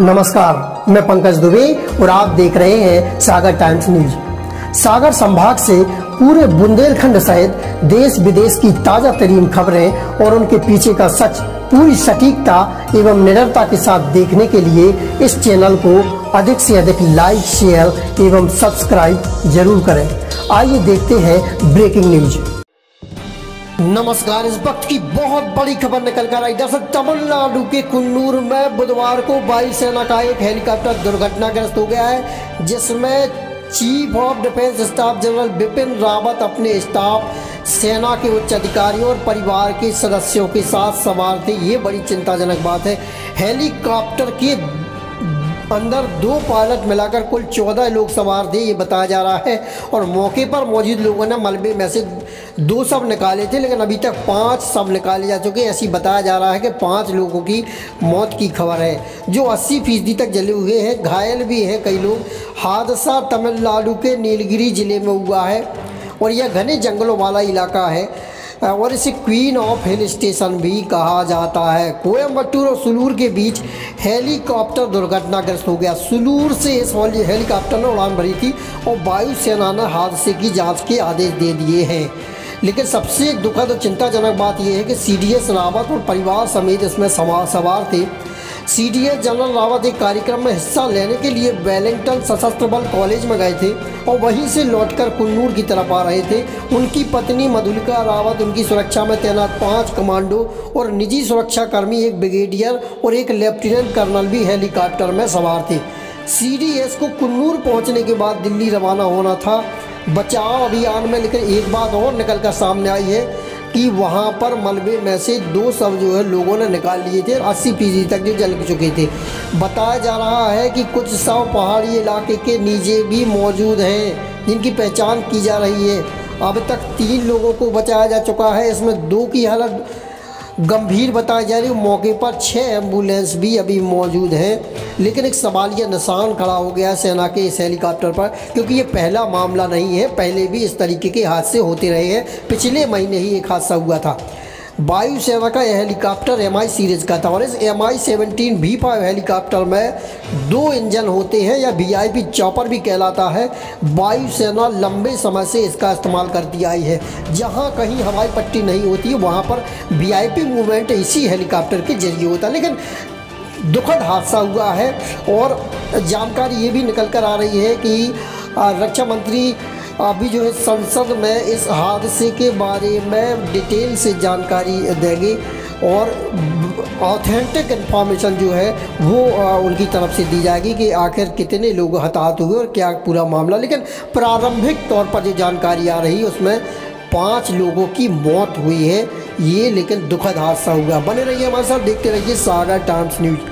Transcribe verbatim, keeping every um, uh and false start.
नमस्कार, मैं पंकज दुबे और आप देख रहे हैं सागर टाइम्स न्यूज़। सागर संभाग से पूरे बुंदेलखंड सहित देश विदेश की ताजा तरीन खबरें और उनके पीछे का सच पूरी सटीकता एवं निडरता के साथ देखने के लिए इस चैनल को अधिक से अधिक लाइक, शेयर एवं सब्सक्राइब जरूर करें। आइए देखते हैं ब्रेकिंग न्यूज। नमस्कार, इस वक्त की बहुत बड़ी खबर निकल कर आई। दरअसल तमिलनाडु के कुन्नूर में बुधवार को वायुसेना का एक हेलीकॉप्टर दुर्घटनाग्रस्त हो गया है, जिसमें chief of defence staff general Vipin Rawat अपने स्टाफ, सेना के उच्च अधिकारियों और परिवार के सदस्यों के साथ सवार थे। ये बड़ी चिंताजनक बात है। हेलीकॉप्टर के अंदर दो पायलट मिलाकर कुल चौदह लोग सवार थे, ये बताया जा रहा है। और मौके पर मौजूद लोगों ने मलबे में से दो शव निकाले थे, लेकिन अभी तक पांच शव निकाले जा चुके हैं। ऐसी बताया जा रहा है कि पांच लोगों की मौत की खबर है, जो अस्सी फीसदी तक जले हुए हैं। घायल भी हैं कई लोग। हादसा तमिलनाडु के नीलगिरी जिले में हुआ है और यह घने जंगलों वाला इलाका है और इसे क्वीन ऑफ हिल स्टेशन भी कहा जाता है। कोयम्बट्टू और सुलूर के बीच हेलीकॉप्टर दुर्घटनाग्रस्त हो गया। सुलूर से इस हेलीकॉप्टर ने उड़ान भरी थी और वायुसेना ने हादसे की जांच के आदेश दे दिए हैं। लेकिन सबसे दुखद और चिंताजनक बात यह है कि सीडीएस रावत और परिवार समेत इसमें सवार थे। सीडीएस जनरल रावत एक कार्यक्रम में हिस्सा लेने के लिए बैलिंगटल सशस्त्र बल कॉलेज में गए थे और वहीं से लौटकर कुन्नूर की तरफ आ रहे थे। उनकी पत्नी मधुलिका रावत, उनकी सुरक्षा में तैनात पांच कमांडो और निजी सुरक्षा कर्मी, एक ब्रिगेडियर और एक लेफ्टिनेंट कर्नल भी हेलीकॉप्टर में सवार थे। सीडीएस को कुन्नूर पहुंचने के बाद दिल्ली रवाना होना था बचाव अभियान में। लेकिन एक बात और निकल कर सामने आई है कि वहाँ पर मलबे में से दो शव जो है लोगों ने निकाल लिए थे, अस्सी फीसदी तक जो जल चुके थे। बताया जा रहा है कि कुछ शव पहाड़ी इलाके के नीचे भी मौजूद हैं, जिनकी पहचान की जा रही है। अब तक तीन लोगों को बचाया जा चुका है, इसमें दो की हालत गंभीर बताई जा रही है। मौके पर छः एम्बुलेंस भी अभी मौजूद हैं। लेकिन एक सवालिया निशान खड़ा हो गया सेना के इस हेलीकॉप्टर पर, क्योंकि ये पहला मामला नहीं है। पहले भी इस तरीके के हादसे होते रहे हैं। पिछले महीने ही एक हादसा हुआ था। वायुसेना का यह हेलीकॉप्टर एम आई सीरीज का था और इस M I seventeen V five helicopter में दो इंजन होते हैं, या वी आई पी चॉपर भी कहलाता है। वायुसेना लंबे समय से इसका इस्तेमाल करती आई है। जहां कहीं हवाई पट्टी नहीं होती, वहां पर वी आई पी मूवमेंट इसी हेलीकॉप्टर के जरिए होता है। लेकिन दुखद हादसा हुआ है और जानकारी ये भी निकल कर आ रही है कि रक्षा मंत्री अभी जो है संसद में इस हादसे के बारे में डिटेल से जानकारी देंगे और ऑथेंटिक इन्फॉर्मेशन जो है वो उनकी तरफ से दी जाएगी कि आखिर कितने लोग हताहत हुए और क्या पूरा मामला। लेकिन प्रारंभिक तौर पर जो जानकारी आ रही है उसमें पाँच लोगों की मौत हुई है। ये लेकिन दुखद हादसा हुआ। बने रहिए हमारे साथ, देखते रहिए सागर टाइम्स न्यूज़।